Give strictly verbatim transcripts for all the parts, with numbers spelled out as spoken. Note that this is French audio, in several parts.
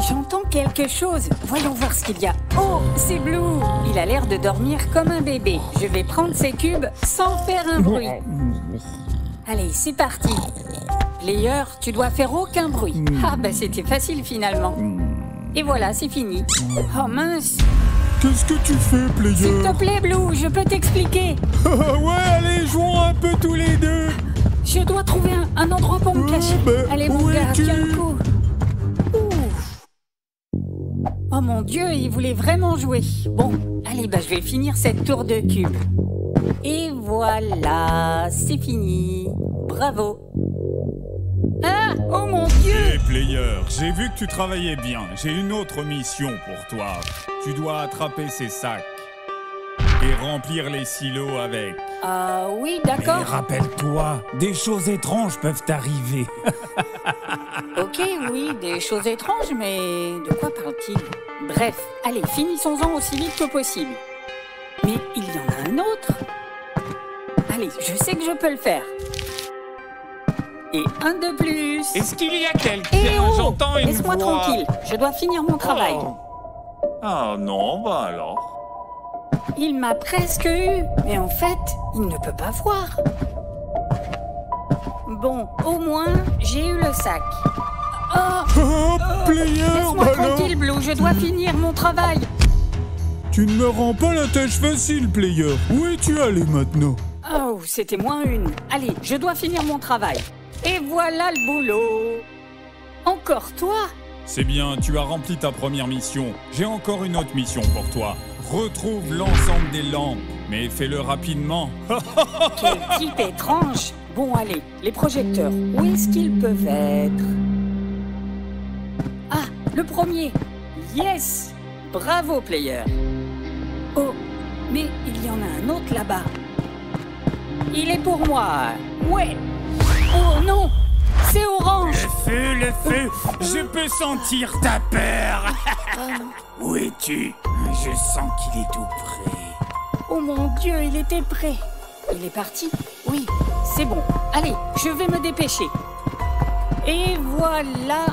J'entends quelque chose. Voyons voir ce qu'il y a. Oh, c'est Blue. Il a l'air de dormir comme un bébé. Je vais prendre ses cubes sans faire un bruit. Allez, c'est parti. Player, tu dois faire aucun bruit. Ah bah c'était facile finalement. Et voilà, c'est fini. Oh mince. Qu'est-ce que tu fais, Player? S'il te plaît, Blue, je peux t'expliquer. Ouais, allez, jouons un peu tous les deux. Je dois trouver un, un endroit pour me cacher. Euh, bah, allez, mon gars, tiens le coup. Oh mon Dieu, il voulait vraiment jouer. Bon, allez, bah je vais finir cette tour de cube. Et voilà, c'est fini. Bravo. Ah, oh mon Dieu! Hey, Player, j'ai vu que tu travaillais bien. J'ai une autre mission pour toi. Tu dois attraper ces sacs et remplir les silos avec. Ah euh, oui, d'accord. Mais rappelle-toi, des choses étranges peuvent t'arriver. Ok, oui, des choses étranges, mais de quoi parle-t-il? Bref, allez, finissons-en aussi vite que possible. Mais il y en a un autre. Allez, je sais que je peux le faire. Et un de plus. Est-ce qu'il y a quelqu'un? Eh oh, j'entends une voix. Laisse-moi tranquille, je dois finir mon travail. Oh. Ah non, bah alors... Il m'a presque eu, mais en fait, il ne peut pas voir. Bon, au moins, j'ai eu le sac. Oh, oh, oh. Player, laisse-moi bah tranquille, Blue, je dois finir mon travail. Tu ne me rends pas la tâche facile, Player. Où es-tu allé maintenant? Oh, c'était moins une. Allez, je dois finir mon travail. Et voilà le boulot. Encore toi? C'est bien, tu as rempli ta première mission. J'ai encore une autre mission pour toi. Retrouve l'ensemble des lampes, mais fais-le rapidement. Quel type étrange! Bon, allez, les projecteurs, où est-ce qu'ils peuvent être? Ah, le premier! Yes! Bravo, Player! Oh, mais il y en a un autre là-bas. Il est pour moi! Ouais! Oh non! C'est orange! Le feu, le feu! Oh, je oh. peux sentir ta peur! Où es-tu? Je sens qu'il est tout près. Oh mon Dieu, il était prêt. Il est parti? Oui, c'est bon. Allez, je vais me dépêcher. Et voilà,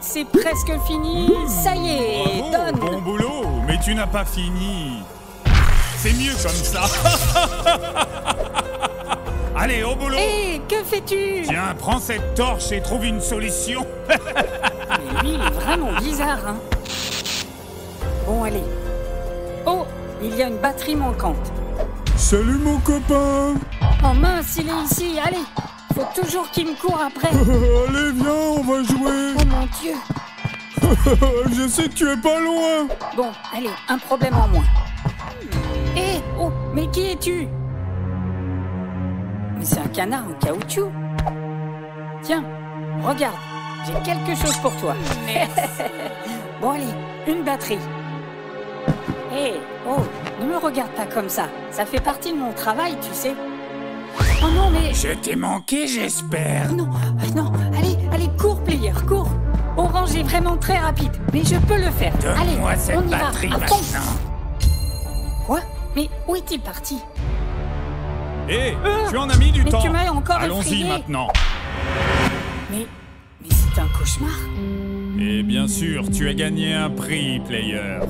c'est presque fini. Ça y est, bravo, donne. Bon boulot, mais tu n'as pas fini. C'est mieux comme ça. Allez, au boulot. Hé, que fais-tu? Tiens, prends cette torche et trouve une solution. Mais lui, il est vraiment bizarre, hein. Bon, allez. Oh, il y a une batterie manquante. Salut mon copain. Oh mince, il est ici, allez. Faut toujours qu'il me court après. Allez, viens, on va jouer. Oh mon Dieu. Je sais que tu es pas loin. Bon, allez, un problème en moins. Hé, hey, oh, mais qui es-tu? Mais c'est un canard en caoutchouc. Tiens, regarde, j'ai quelque chose pour toi. Merci. Bon, allez, une batterie. Hé, hey, oh, ne me regarde pas comme ça. Ça fait partie de mon travail, tu sais. Oh non, mais... Je t'ai manqué, j'espère. Non, non, allez, allez, cours, Player, cours. Orange est vraiment très rapide, mais je peux le faire. Donne-moi cette on y batterie va. Maintenant. Quoi? Mais où est-il parti? Hé, hey, euh, tu en as mis du mais temps. Tu m'as encore allons-y maintenant. Mais, mais c'est un cauchemar. Et bien sûr, tu as gagné un prix, Player.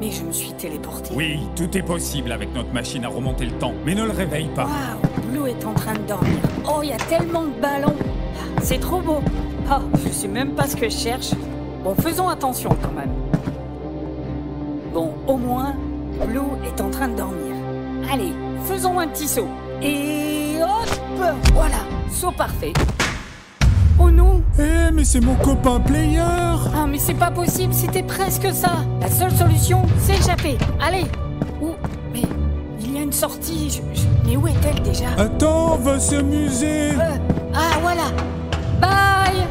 Mais je me suis téléporté. Oui, tout est possible avec notre machine à remonter le temps. Mais ne le réveille pas. Waouh, Blue est en train de dormir. Oh, il y a tellement de ballons. C'est trop beau. Ah, oh, je sais même pas ce que je cherche. Bon, faisons attention quand même. Bon, au moins, Blue est en train de dormir. Allez, faisons un petit saut. Et hop, voilà, saut parfait. Oh non! Eh, hey, mais c'est mon copain Player! Ah, mais c'est pas possible, c'était presque ça! La seule solution, c'est échapper! Allez! Oh, mais il y a une sortie, je, je... mais où est-elle déjà? Attends, on va s'amuser! Euh, ah, voilà! Bye!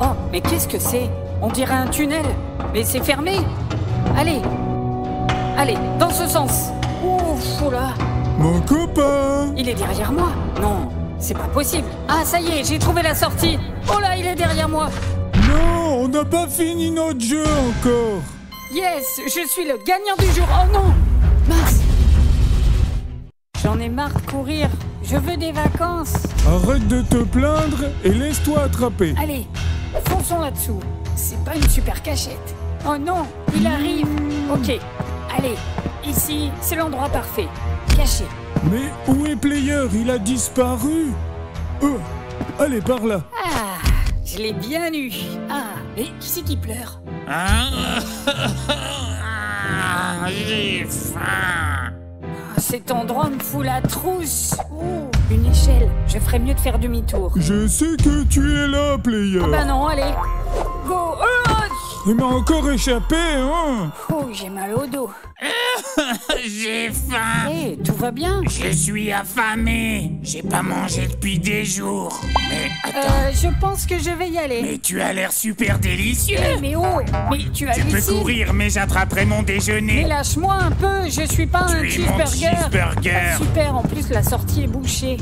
Oh, mais qu'est-ce que c'est? On dirait un tunnel, mais c'est fermé! Allez! Allez, dans ce sens! Oh, fou là! Mon copain! Il est derrière moi! Non! C'est pas possible. Ah, ça y est, j'ai trouvé la sortie. Oh là, il est derrière moi. Non, on n'a pas fini notre jeu encore. Yes, je suis le gagnant du jour. Oh non, mince. J'en ai marre de courir. Je veux des vacances. Arrête de te plaindre et laisse-toi attraper. Allez, fonçons là-dessous. c'est pas une super cachette. Oh non, il arrive. Ok, allez, ici, c'est l'endroit parfait. Caché. Mais où est Player? Il a disparu. Oh, allez, par là. Ah, je l'ai bien eu. Ah, et qui c'est qui pleure? Ah, j'ai faim. Cet endroit me fout la trousse. Oh, une échelle. Je ferais mieux de faire demi-tour. Je sais que tu es là, Player. Ah bah non, allez. Go. Oh, il m'a encore échappé, hein. Oh, j'ai mal au dos. J'ai faim. Hé, hey, tout va bien? Je suis affamé. J'ai pas mangé depuis des jours. Mais attends. Euh, je pense que je vais y aller. Mais tu as l'air super délicieux. Hey, mais oh, mais tu as. Tu peux courir, mais j'attraperai mon déjeuner. Mais lâche-moi un peu, je suis pas tu un cheeseburger. Ah, super, en plus la sortie est bouchée.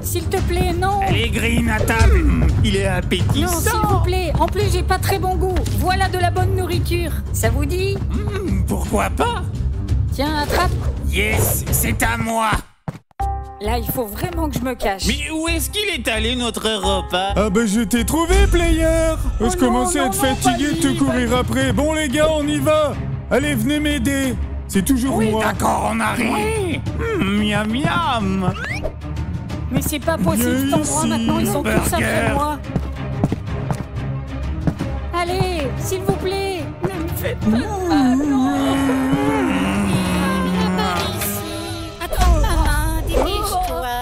S'il te plaît, non. Allez, Green, à table. Mmh, il est appétissant. Non, s'il vous plaît. En plus, j'ai pas très bon goût. Voilà de la bonne nourriture. Ça vous dit? Mmh, pourquoi pas? Tiens, attrape. Yes, c'est à moi. Là, il faut vraiment que je me cache. Mais où est-ce qu'il est allé, notre repas? Ah ben, je t'ai trouvé, Player. Oh, je commençais à être fatigué de te courir après. Bon, les gars, on y va. Allez, venez m'aider. C'est toujours oui, moi. Oui, d'accord, on arrive. Oui. Mmh, miam, miam. Mais c'est pas possible, cet endroit maintenant, ils sont tous après moi. Allez, s'il vous plaît, ne me faites pas mal. Viens par ici. Attends, maman, dirige-toi.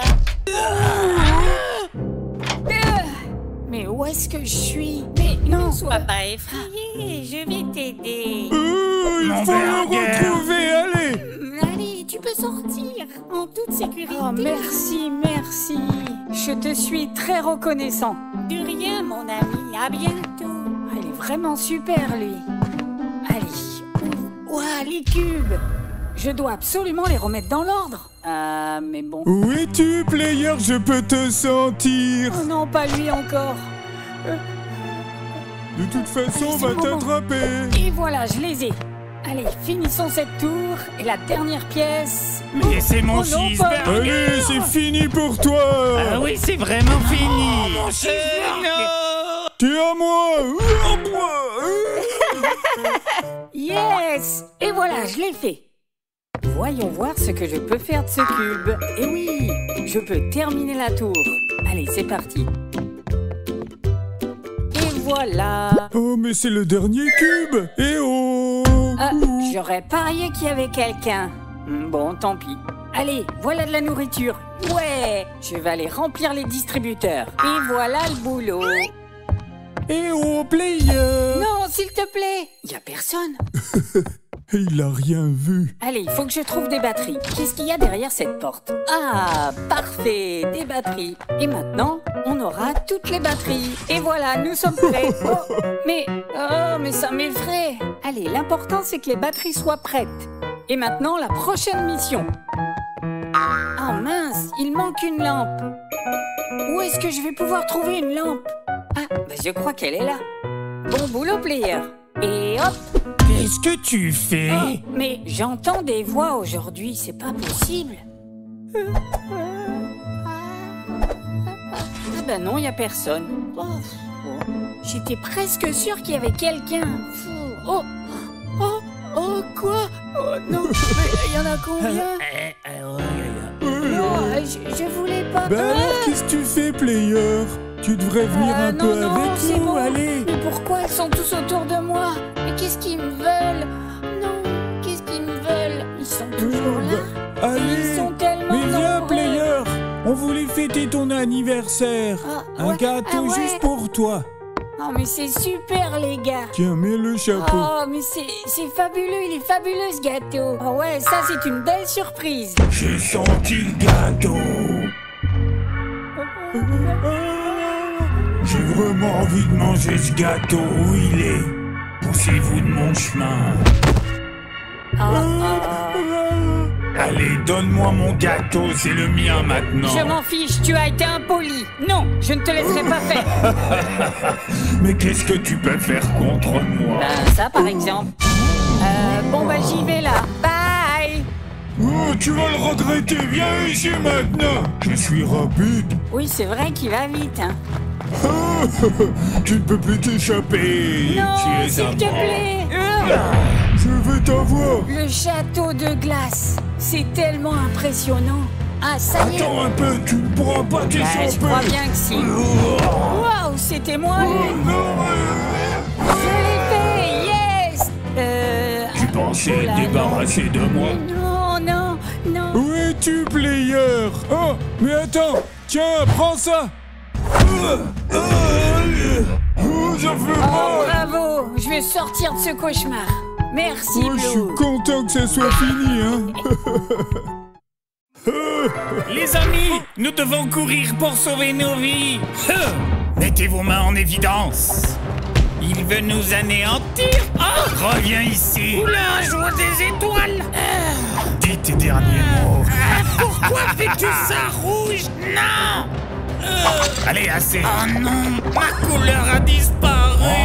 Mais où est-ce que je suis? Mais non, sois pas effrayée, je vais t'aider. Il faut le retrouver, allez. Tu peux sortir en toute sécurité. Oh, merci, merci. Je te suis très reconnaissant. De rien, mon ami. À bientôt. Ah, il est vraiment super, lui. Allez. Ouah, les cubes. Je dois absolument les remettre dans l'ordre. Euh, mais bon. Où es-tu, Player? Je peux te sentir. Oh non, pas lui encore. Euh... De toute façon, on va t'attraper. Et voilà, je les ai. Allez, finissons cette tour, et la dernière pièce... Mais c'est mon cheeseburger. Allez, c'est fini pour toi. Ah oui, c'est vraiment fini. Oh, mon cheeseburger. Tu es à moi. Yes. Et voilà, je l'ai fait. Voyons voir ce que je peux faire de ce cube. Et oui, je peux terminer la tour. Allez, c'est parti. Et voilà. Oh, mais c'est le dernier cube. Et oh. Ah, j'aurais parié qu'il y avait quelqu'un. Bon, tant pis. Allez, voilà de la nourriture. Ouais, je vais aller remplir les distributeurs. Et voilà le boulot. Et oh, Player. Non, s'il te plaît. Il y a personne. Il a rien vu. Allez, il faut que je trouve des batteries. Qu'est-ce qu'il y a derrière cette porte? Ah, parfait, des batteries. Et maintenant, on aura toutes les batteries. Et voilà, nous sommes prêts. Oh, mais, oh, mais ça m'effraie. Allez, l'important, c'est que les batteries soient prêtes. Et maintenant, la prochaine mission. Ah mince, il manque une lampe. Où est-ce que je vais pouvoir trouver une lampe? Ah, bah, je crois qu'elle est là. Bon boulot, Player. Et hop. Qu'est-ce que tu fais? Oh, mais j'entends des voix aujourd'hui, c'est pas possible. Ah ben non, il n'y a personne. Oh, oh. J'étais presque sûre qu'il y avait quelqu'un. Oh, oh, oh, quoi? Oh non, il y en a combien? Non, je, je voulais pas... Ben alors, qu'est-ce que tu fais, Player? Tu devrais venir euh, un non, peu non, avec nous, bon. Allez. Mais pourquoi ils sont tous autour de moi? Mais qu'est-ce qu'ils me veulent? Non, qu'est-ce qu'ils me veulent? Ils sont toujours là. Allez, ils sont tellement mais viens, nombreux. Player. On voulait fêter ton anniversaire. Ah, ouais. Un gâteau ah, ouais. juste pour toi. Oh, mais c'est super, les gars. Tiens, mets le chapeau. Oh, mais c'est fabuleux, il est fabuleux, ce gâteau. Oh ouais, ça, c'est une belle surprise. J'ai senti le gâteau. Oh, oh, oh. J'ai vraiment envie de manger ce gâteau. Où il est? Poussez-vous de mon chemin. Oh, oh. Allez, donne-moi mon gâteau, c'est le mien maintenant. Je m'en fiche, tu as été impoli. Non, je ne te laisserai pas faire. Mais qu'est-ce que tu peux faire contre moi? Ben, ça par exemple. Euh, bon, bah j'y vais là. Bye. Oh, tu vas le regretter, viens ici maintenant. Je suis rapide. Oui, c'est vrai qu'il va vite, hein. Tu ne peux plus t'échapper. Non, s'il te plaît. Je veux t'avoir. Le château de glace, c'est tellement impressionnant. Ah, ça y est. Attends un peu, tu ne pourras pas t'échapper. Je crois bien que si. Waouh, c'était moi. Je l'ai fait, yes. Euh... Tu pensais te débarrasser de moi? Non, non, non. Où es-tu, player? Oh, mais attends. Tiens, prends ça. Oh, bravo! Je vais sortir de ce cauchemar. Merci, Blue. Je suis content que ça soit fini, hein. Les amis, nous devons courir pour sauver nos vies. Mettez vos mains en évidence. Il veut nous anéantir. Oh, reviens ici. Oula, je vois des étoiles. Dis tes derniers mots. Pourquoi fais-tu ça, Rouge? Non. Euh... Allez, assez. Oh non, ma couleur a disparu.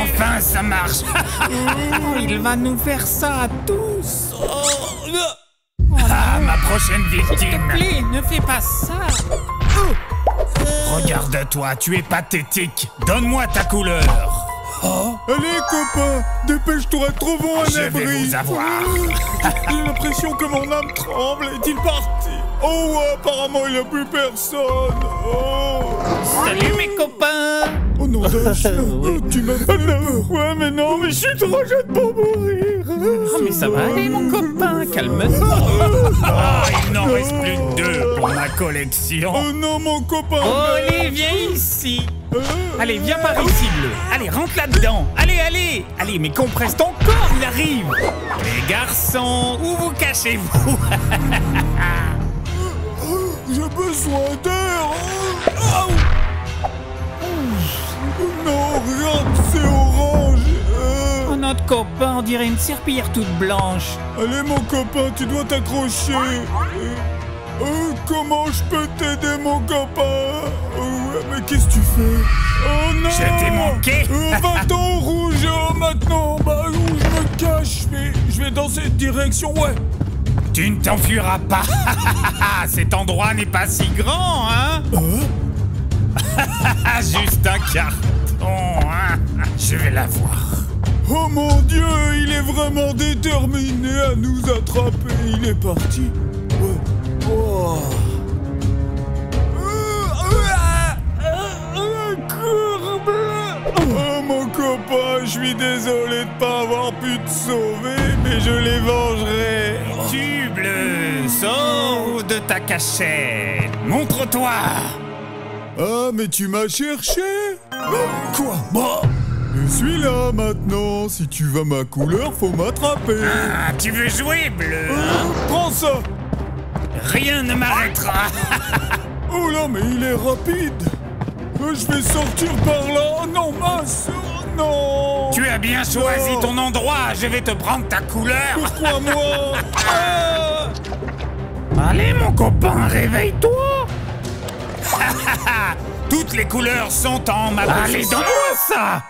Enfin, ça marche. Oh, il va nous faire ça à tous. Oh. Oh, ah, ma prochaine victime. S'il te plaît, ne fais pas ça. Oh. Euh... Regarde-toi, tu es pathétique. Donne-moi ta couleur. Oh. Allez, copain, dépêche-toi, trouvons un abri. Je vais vous avoir. J'ai l'impression que mon âme tremble. Est-il parti? Oh, apparemment, il n'y a plus personne. Oh. Salut, mes copains. Oh non, Dash, oh, tu m'as fait peur. Ouais, mais non, mais je suis trop jeune pour mourir. Oh, mais ça va aller, mon copain, calme-toi. Ah, oh, il n'en reste plus que deux pour ma collection. Oh non, mon copain. Olé, viens ici. Allez, viens par ici, Bleu. Allez, rentre là-dedans. Allez, allez. Allez, mais compresse ton corps, il arrive. Les garçons, où vous cachez-vous? J'ai besoin d'air. Oh. Non, regarde, c'est orange. Euh... Oh, notre copain, on dirait une serpillière toute blanche. Allez, mon copain, tu dois t'accrocher. Euh... Euh, comment je peux t'aider, mon copain? euh, Mais qu'est-ce que tu fais? Oh non! Je t'ai manqué. euh, Va-t'en, Rouge, oh, maintenant. Bah, où je me cache? Je vais, je vais dans cette direction, ouais. Tu ne t'enfuiras pas. Cet endroit n'est pas si grand, hein? euh Juste un carton, hein? Je vais la voir. Oh mon Dieu, il est vraiment déterminé à nous attraper. Il est parti. Ouais. Oh. Oh mon copain, je suis désolé de pas avoir pu te sauver, mais je les vengerai. Tu, Bleu, sors de ta cachette. Montre-toi. Ah, mais tu m'as cherché? Quoi? Bah, je suis là maintenant. Si tu veux ma couleur, faut m'attraper. Ah, tu veux jouer, Bleu? euh, Prends ça. Rien ne m'arrêtera. Oh là, mais il est rapide. Je vais sortir par là. Oh non, mince. Oh non. Tu as bien choisi non. ton endroit. Je vais te prendre ta couleur. Crois-moi. Ah. Allez, mon copain, réveille-toi. Toutes les couleurs sont en ma possession. Allez, donne-moi ça.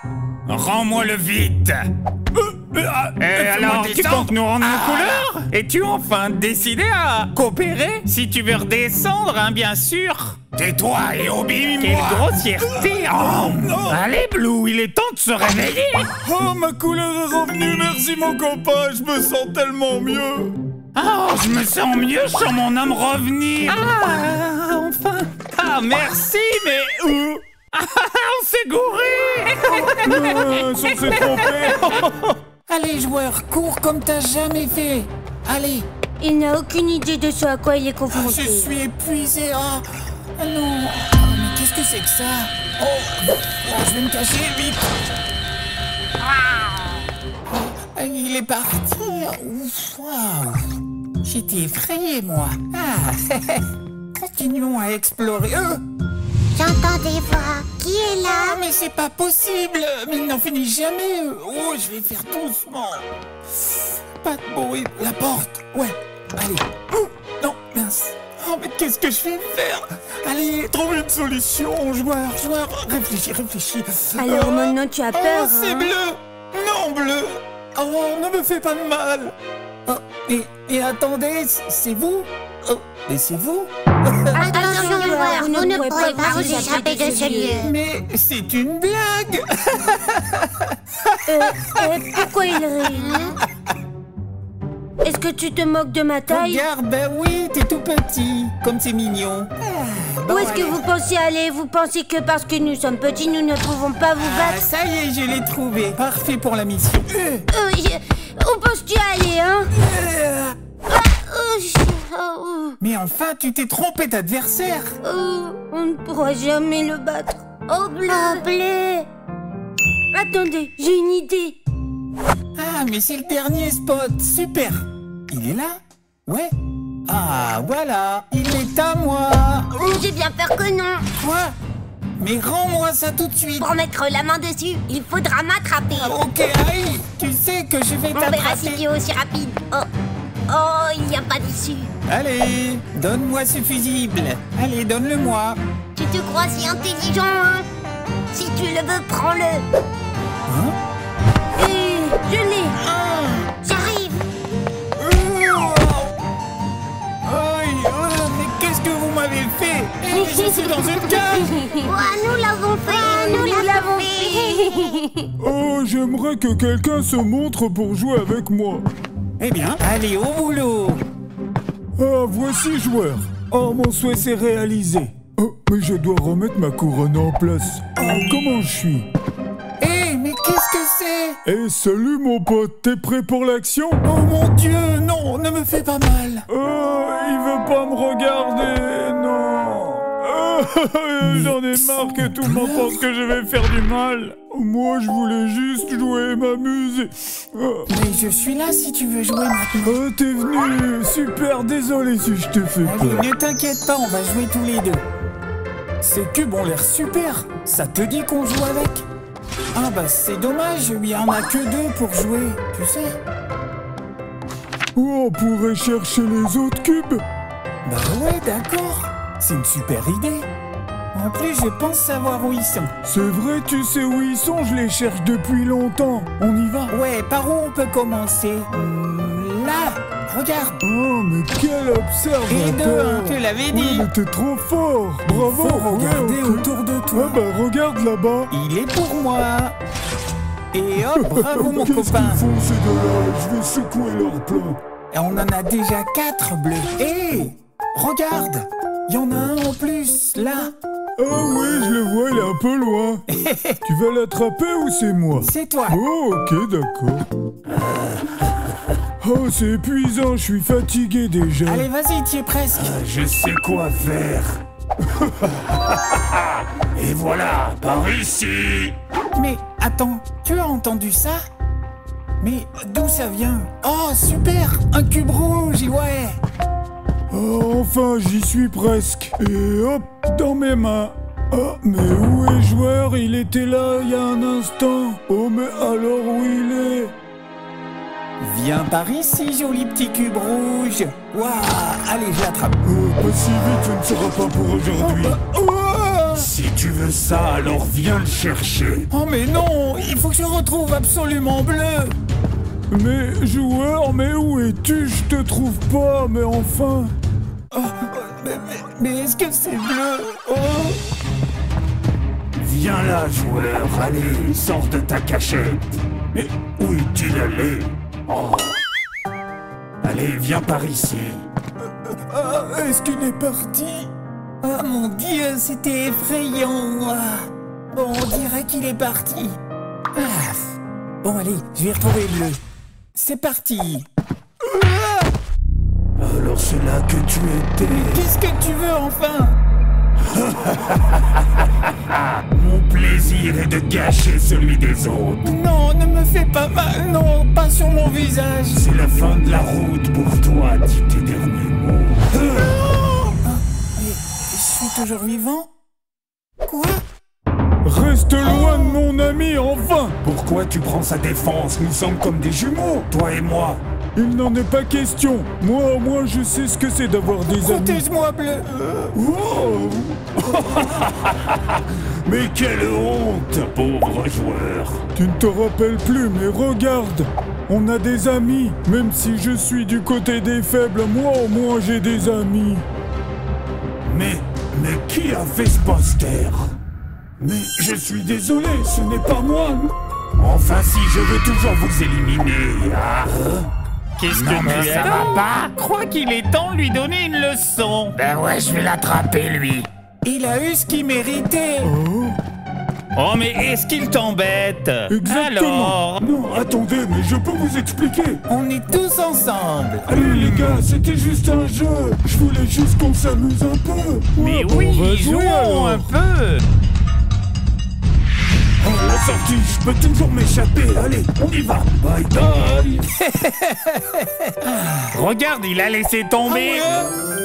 Rends-moi le vide. Et euh, alors, tu comptes nous rendre ah, nos couleurs? Es-tu enfin décidé à coopérer? Si tu veux redescendre, hein, bien sûr. Tais-toi et obéis-moi. Quelle grossièreté. Oh, non. Allez, Blue, il est temps de se réveiller. Oh, ma couleur est revenue. Merci, mon copain. Je me sens tellement mieux. Oh, je me sens mieux sur mon âme revenir. Ah, enfin. Ah, merci, mais où? Ah, on s'est gouré. euh, On s'est trompé. Allez, joueur, cours comme t'as jamais fait. Allez. Il n'a aucune idée de ce à quoi il est confronté. Je suis épuisé. Ah, oh, non. Oh, mais qu'est-ce que c'est que ça? Oh, oh, je vais me cacher vite. Oh, il est parti. Ouf, wow. J'étais effrayé, moi. Ah. Continuons à explorer. Euh. J'entends des voix. Qui est là? Oh, mais c'est pas possible. Mais il n'en finit jamais. Oh, je vais faire doucement. Pas de bruit. La porte. Ouais. Allez. Oh, non, mince. Oh, mais qu'est-ce que je vais faire? Allez, trouve une solution, joueur, joueur. Réfléchis, réfléchis. Alors, oh, maintenant, tu as peur. Oh, c'est hein? Bleu. Non, Bleu. Oh, ne me fais pas de mal. Oh, et, et attendez, c'est vous? Oh, mais c'est vous? Attention, horreur, vous ne pourrez pas vous échapper de ce lieu. Mais c'est une blague. euh, euh, pourquoi il rit? Est-ce que tu te moques de ma taille? Regarde, ben oui, t'es tout petit. Comme c'est mignon. Ah, bon, où est-ce que vous pensiez aller? Vous pensez que parce que nous sommes petits, nous ne pouvons pas vous battre? Ah, ça y est, je l'ai trouvé. Parfait pour la mission. Euh. Euh, où penses-tu aller, hein? euh. ah, oh, oh. Mais enfin, tu t'es trompé d'adversaire. Oh, on ne pourra jamais le battre. Oh, bleu. Oh, bleu. Attendez, j'ai une idée. Ah, mais c'est le dernier spot. Super. Il est là? Ouais. Ah, voilà. Il est à moi. J'ai bien peur que non. Quoi? Mais rends-moi ça tout de suite. Pour mettre la main dessus, il faudra m'attraper. Ah, ok, aïe. Tu sais que je vais t'attraper. On verra si tu es aussi rapide. Oh, oh, il n'y a pas d'issue. Allez, donne-moi ce fusible. Allez, donne-le-moi. Tu te crois si intelligent, hein? Si tu le veux, prends-le. Hein? Je l'ai. Ah. J'arrive. Oh. Oh, oh, mais qu'est-ce que vous m'avez fait? Je suis dans une cage. Oh, nous l'avons fait. Oh, nous, nous l'avons fait. fait. Oh, j'aimerais que quelqu'un se montre pour jouer avec moi. Eh bien, allez au boulot. Ah, voici joueur. Oh, mon souhait s'est réalisé. Oh, mais je dois remettre ma couronne en place. Oh, comment je suis? Eh hey, salut mon pote, t'es prêt pour l'action? Oh mon Dieu, non, ne me fais pas mal. Oh, il veut pas me regarder, non. Oh, j'en ai marre que tout le monde pense que je vais faire du mal. Moi, je voulais juste jouer et m'amuser. Oh. Mais je suis là si tu veux jouer maintenant. Oh, t'es venu, super, désolé si je te fais peur. Ne t'inquiète pas, on va jouer tous les deux. Ces cubes ont l'air super, ça te dit qu'on joue avec? Ah bah c'est dommage, il n'y en a que deux pour jouer, tu sais. Ou on pourrait chercher les autres cubes. Bah ouais, d'accord, c'est une super idée. En plus, je pense savoir où ils sont. C'est vrai, tu sais où ils sont, je les cherche depuis longtemps. On y va? Ouais, par où on peut commencer? Là, regarde. Oh, mais quel observateur. Et deux, hein, tu l'avais dit. Oui, mais t'es trop fort. Bravo, regarde autour de toi. Ah bah regarde là-bas. Il est pour moi. Et hop, bravo mon copain. Qu'est-ce qu'ils font ces deux-là? Je vais secouer leur plan. Et on en a déjà quatre bleus. Hé, hey, regarde. Il y en a un en plus, là. Ah oui, je le vois, il est un peu loin. Tu vas l'attraper ou c'est moi? C'est toi. Oh, ok, d'accord. Oh, c'est épuisant, je suis fatigué déjà. Allez, vas-y, t'y es presque. Ah, je sais quoi faire. Et voilà, par ici. Mais attends, tu as entendu ça? Mais d'où ça vient? Oh, super, un cube rouge, ouais. Oh, enfin, j'y suis presque. Et hop, dans mes mains. Oh, mais où est le joueur? Il était là il y a un instant. Oh, mais alors où il est? Viens par ici, joli petit cube rouge. Waouh, allez, je l'attrape. Oh, pas si vite, tu ne seras pas pour aujourd'hui. Oh, bah, oh. Si tu veux ça, alors viens le chercher. Oh, mais non, il faut que je retrouve absolument bleu. Mais joueur, mais où es-tu? Je te trouve pas, mais enfin. Oh, mais, mais, mais est-ce que c'est bleu? Oh. Viens là, joueur, allez, sors de ta cachette. Mais où est-il allé? Oh. Allez, viens par ici. Ah, est-ce qu'il est parti? Ah, mon Dieu, c'était effrayant. Bon, on dirait qu'il est parti. Ah. Bon, allez, je vais retrouver le... C'est parti. Ah. Alors c'est là que tu étais. Qu'est-ce que tu veux, enfin? Mon plaisir est de gâcher celui des autres. Non, ne me fais pas mal, non, pas sur mon visage. C'est la fin de la route pour toi, dis tes derniers mots. Non, ah, mais je suis toujours vivant? Quoi? Reste loin de mon ami, enfin! Pourquoi tu prends sa défense? Nous sommes comme des jumeaux, toi et moi. Il n'en est pas question. Moi, au moins, je sais ce que c'est d'avoir des amis. Protège-moi, bleu. Wow. Mais quelle honte, pauvre joueur. Tu ne te rappelles plus, mais regarde. On a des amis. Même si je suis du côté des faibles, moi, au moins, j'ai des amis. Mais... Mais qui a fait ce poster? Mais je suis désolé, ce n'est pas moi. Enfin si, je veux toujours vous éliminer. Ah. Qu'est-ce que mais tu ça va pas? Je crois qu'il est temps de lui donner une leçon. Ben ouais, je vais l'attraper lui. Il a eu ce qu'il méritait. Oh. Oh, mais est-ce qu'il t'embête? Exactement. Alors... Non, attendez, mais je peux vous expliquer. On est tous ensemble. Allez, mmh. les gars, c'était juste un jeu. Je voulais juste qu'on s'amuse un peu. Mais ouais, oui, bon, jouons un peu. Oh, la sortie, je peux toujours m'échapper. Allez, on y va. Bye bye. Regarde, il a laissé tomber. Ah ouais.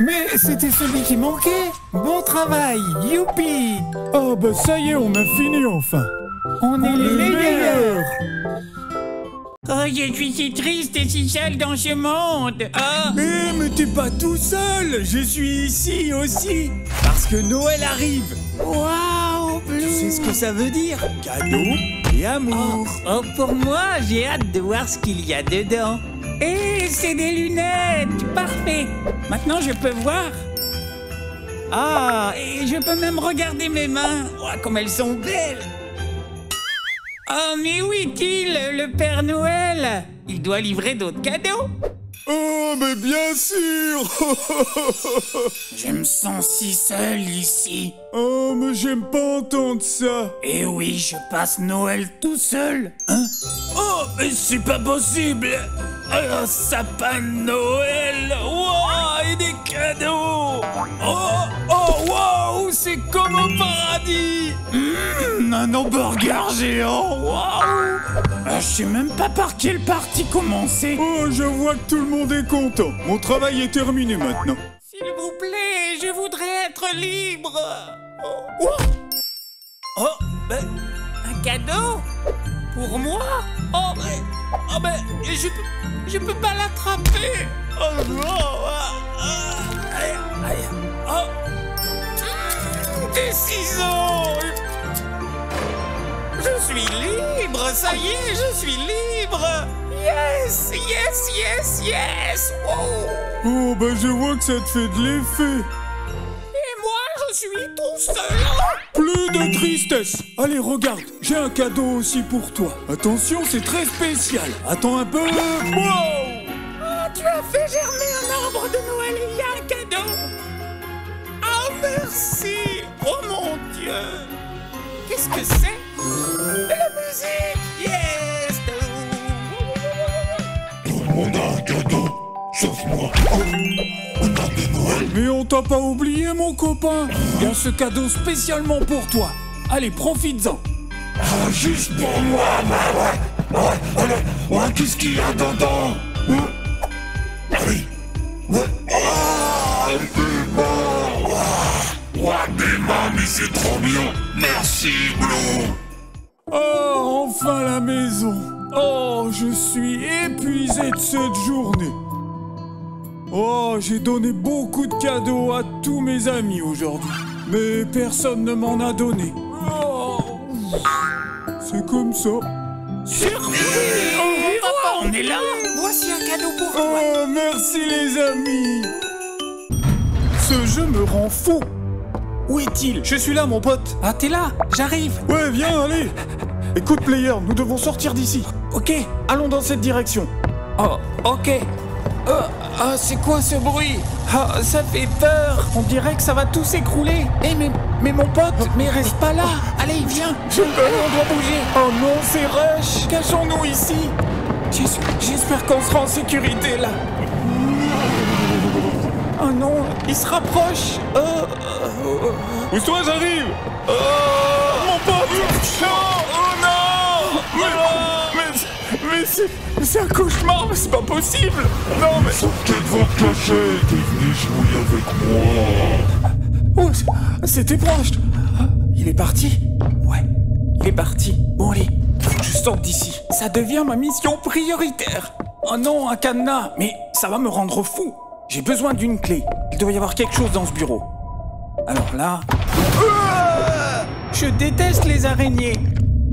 Mais c'était celui qui manquait. Bon travail, youpi. Oh bah ça y est, on a fini enfin. On, on est les meilleurs. Oh, je suis si triste et si seul dans ce monde. Oh. Mais, mais t'es pas tout seul. Je suis ici aussi. Parce que Noël arrive. Waouh, Blue. Tu sais ce que ça veut dire? Cadeau et amour. Oh, oh pour moi, j'ai hâte de voir ce qu'il y a dedans. Eh, c'est des lunettes! Parfait! Maintenant, je peux voir. Ah, et je peux même regarder mes mains. Oh, comme elles sont belles! Oh, mais où est-il, le Père Noël? Il doit livrer d'autres cadeaux. Oh, mais bien sûr. Je me sens si seul ici. Oh, mais j'aime pas entendre ça. Eh oui, je passe Noël tout seul. Hein? Oh, mais c'est pas possible. Un sapin de Noël, wow, et des cadeaux. Oh, oh, waouh, c'est comme au paradis. Mmh, un hamburger géant, waouh. Je sais même pas par quelle partie commencer. Oh, je vois que tout le monde est content. Mon travail est terminé maintenant. S'il vous plaît, je voudrais être libre. Oh, wow. Oh ben, un cadeau pour moi. Oh, ben, oh, ben, je peux... Je peux pas l'attraper. Oh non. Oh. Oh. Des ciseaux. Je suis libre. Ça y est, je suis libre. Yes, yes, yes, yes. Oh, oh ben je vois que ça te fait de l'effet. Et moi, je suis tout seul. Plus de tristesse. Allez, regarde, j'ai un cadeau aussi pour toi. Attention, c'est très spécial. Attends un peu. Wow, oh, tu as fait germer un arbre de Noël. Il y a un cadeau. Oh, merci. Oh, mon Dieu. Qu'est-ce que c'est? De la musique. Yes. Tout le monde a un cadeau, sauf moi. Oh. Mais on t'a pas oublié, mon copain. Il y a ce cadeau spécialement pour toi. Allez, profites-en. Ah, juste pour moi, bah ouais. Ouais, ouais, ouais, qu'est-ce qu'il y a dedans? Oui. Ouais. Ah, des mains. Ouais, ouais, des mains, mais c'est trop bien. Merci, Blue. Oh, enfin la maison. Oh, je suis épuisé de cette journée. Oh, j'ai donné beaucoup de cadeaux à tous mes amis aujourd'hui. Mais personne ne m'en a donné. Oh. C'est comme ça. Surprise! Oh, oh, on est là! Voici un cadeau pour toi. Oh, merci les amis. Ce jeu me rend fou. Où est-il? Je suis là, mon pote. Ah, t'es là? J'arrive. Ouais, viens, allez. Écoute, Player, nous devons sortir d'ici. Ok, allons dans cette direction. Oh, ok. Oh, oh, c'est quoi ce bruit? Oh, ça fait peur. On dirait que ça va tout s'écrouler. Eh, hey, mais, mais mon pote, mais reste pas là. Allez, viens. Je... Allez, on doit bouger. Oh non, c'est Rush. Cachons-nous ici. J'espère qu'on sera en sécurité, là. Oh non, il se rapproche. Oh, oh, oh. Où toi, j'arrive. Oh, mon pote. Oh, oh non. Mais, oh. mais, mais c'est... C'est un cauchemar, mais c'est pas possible! Non mais... Sauf qu'elle va te cacher, t'es venu jouer avec moi! Oh, c'était proche! Il est parti? Ouais, il est parti. Bon allez, faut que je sorte d'ici. Ça devient ma mission prioritaire! Oh non, un cadenas! Mais ça va me rendre fou! J'ai besoin d'une clé. Il doit y avoir quelque chose dans ce bureau. Alors là... Ah, je déteste les araignées!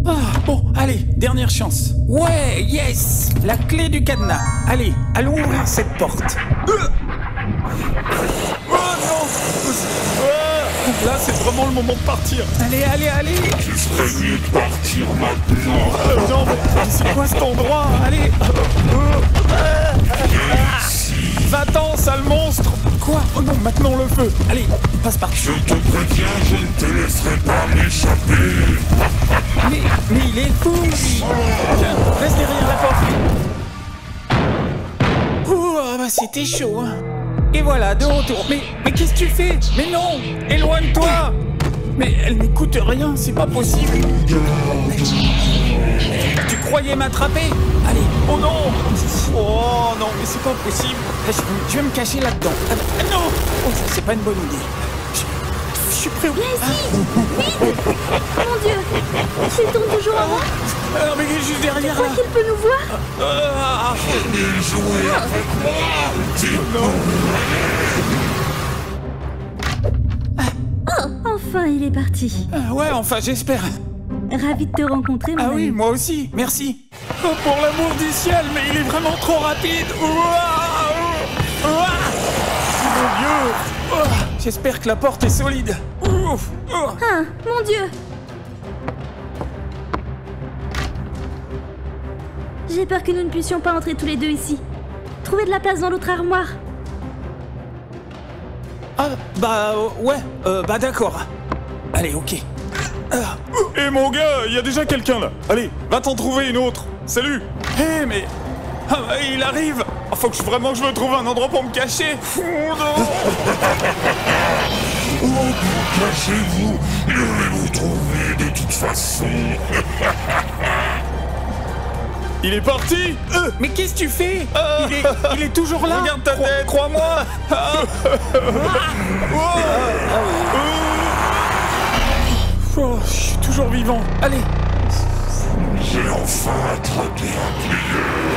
Ah, bon, allez, dernière chance. Ouais, yes. La clé du cadenas. Allez, allons ouvrir cette porte. Euh Oh non! Ah, là c'est vraiment le moment de partir. Allez, allez, allez! Il serait mieux de partir maintenant. Euh, non mais c'est quoi cet endroit? Allez! Va-t'en, sale monstre! Quoi? Oh non, maintenant le feu! Allez, passe par... Je te préviens, je ne te laisserai pas m'échapper! Mais, mais il est fou! Tiens, reste derrière la porte! Ouh, bah c'était chaud! Hein. Et voilà, de retour! Mais, mais qu'est-ce que tu fais? Mais non! Éloigne-toi! Mais elle n'écoute rien, c'est pas possible! Tu croyais m'attraper? Allez, oh non! Oh non, mais c'est pas possible! Je vais me cacher là-dedans. Ah, non! Oh, c'est pas une bonne idée. Je, je suis prêt. Vas-y! Vite! Mon Dieu! Il tourne toujours à moi? Ah, mais il est juste derrière. Tu crois qu'il peut nous voir? Ah, venez jouer avec moi! Oh, enfin, il est parti. Ah, ouais, enfin, j'espère. Ravi de te rencontrer, mon ami. Ah oui, moi aussi, merci. Oh, pour l'amour du ciel, mais il est vraiment trop rapide. Ouah, ouah, ouah. Mon Dieu. Oh, j'espère que la porte est solide. Ouf, oh. Ah, mon Dieu. J'ai peur que nous ne puissions pas entrer tous les deux ici. Trouvez de la place dans l'autre armoire. Ah, bah, euh, ouais, euh, bah d'accord. Allez, ok. Ah. Eh mon gars, il y a déjà quelqu'un là. Allez, va t'en trouver une autre. Salut. Eh hey, mais... Ah, il arrive. Oh, faut que je, vraiment que je me trouve un endroit pour me cacher. Oh non. Oh, cachez-vous. Je vais vous trouver de toute façon. Il est parti. euh, Mais qu'est-ce que tu fais? euh, il, est, il est toujours là. Regarde ta Cro tête. Crois-moi. Ah. Oh. Oh. Oh, je suis toujours vivant. Allez. J'ai enfin attrapé un plieur.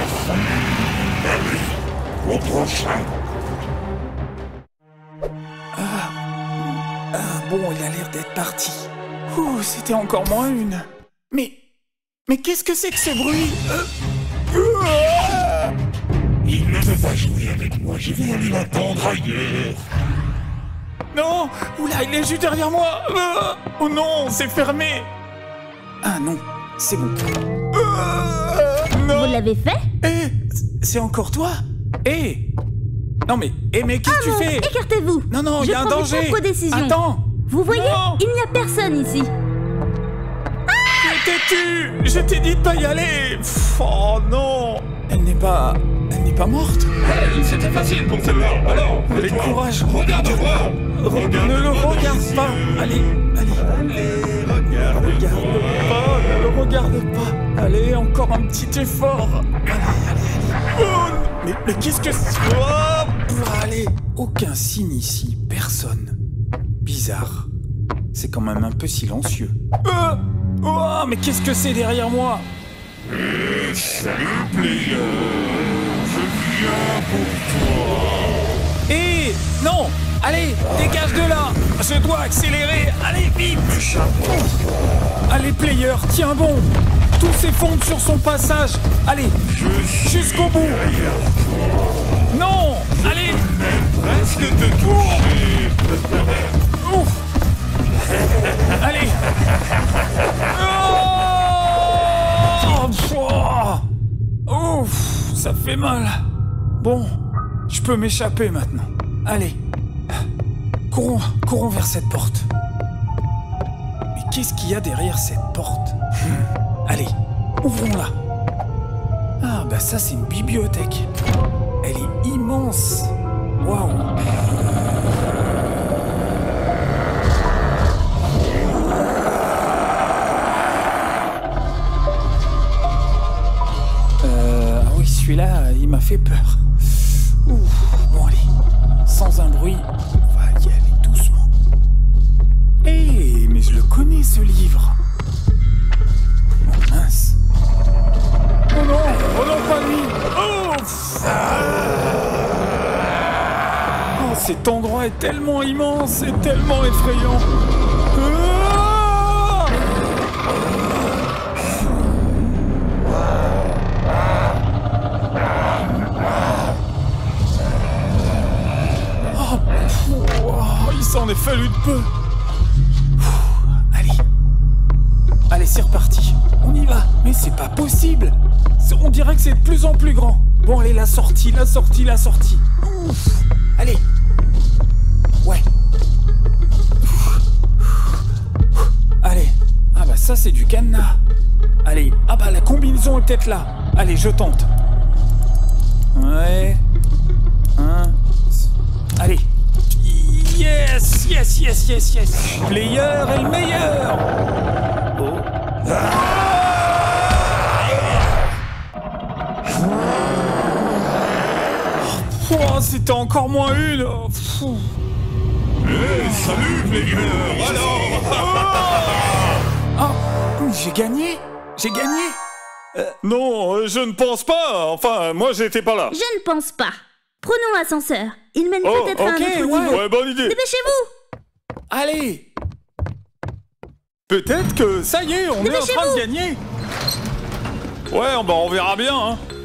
Allez, au prochain. Ah. Ah, bon, il a l'air d'être parti. Ouh, c'était encore moins une. Mais... Mais qu'est-ce que c'est que ces bruits? euh... ah. Il ne veut pas jouer avec moi. Je vais aller l'attendre ailleurs. Non! Oula, il est juste derrière moi! euh, Oh non, c'est fermé! Ah non, c'est bon. Euh, non. Vous l'avez fait? Eh, c'est encore toi? Eh! Non mais, eh mais qu'est-ce que ah tu fais? Écartez-vous! Non, non, il y a un danger! Attends! Vous voyez, non. Il n'y a personne ici! Ah, t'es-tu? Je t'ai dit de pas y aller! Pff, oh non! Elle n'est pas... Elle n'est pas morte? Hey, c'était facile pour celle-là! Alors, allez, courage! Regarde-moi! Regarde, ne le regarde pas. Allez, allez. Regarde, regarde pas. Ne le regarde pas. Allez, encore un petit effort. Allez, allez, allez. Oh, mais, mais qu'est-ce que c'est? Oh, allez, aucun signe ici. Personne. Bizarre. C'est quand même un peu silencieux. Oh, oh mais qu'est-ce que c'est derrière moi? Et salut, player. Je viens pour toi. Et non. Allez, dégage de là! Je dois accélérer! Allez, vite! Allez, player, tiens bon! Tout s'effondre sur son passage! Allez, jusqu'au bout! Non! Allez! Presque de tout! Ouf! Allez! Oh! Ouf! Ça fait mal! Bon, je peux m'échapper maintenant. Allez! Courons, courons vers cette porte. Mais qu'est-ce qu'il y a derrière cette porte? hmm. Allez, ouvrons-la. Ah, bah ça, c'est une bibliothèque. Elle est immense. Waouh. Euh... Ah oui, celui-là, il m'a fait peur. Ouh, bon, allez. Sans un bruit... Connais ce livre. Oh mince. Oh non, oh non, pas lui. Oh, oh cet endroit est tellement immense et tellement effrayant. Ah, s'en est fallu de peu. Ouh, allez. Allez, c'est reparti. On y va. Mais c'est pas possible. On dirait que c'est de plus en plus grand. Bon, allez, la sortie, la sortie, la sortie. Ouf. Allez. Ouais. Ouf. Ouf. Allez. Ah bah ça, c'est du cadenas. Allez. Ah bah la combinaison est peut-être là. Allez, je tente. Ouais. Un. Allez. Yes, yes, yes, yes, yes. Player est le meilleur. Oh. Ah. Oh, c'était encore moins une. Fou. Hey, salut les gars. Alors oh, j'ai gagné. J'ai gagné euh, Non, je ne pense pas. Enfin, moi, j'étais pas là. Je ne pense pas. Prenons l'ascenseur. Il mène oh, peut-être okay, à un autre ouais. niveau. Ouais, bonne idée. Dépêchez-vous. Allez. Peut-être que ça y est, on est en train de gagner. Ouais, bah on verra bien, hein.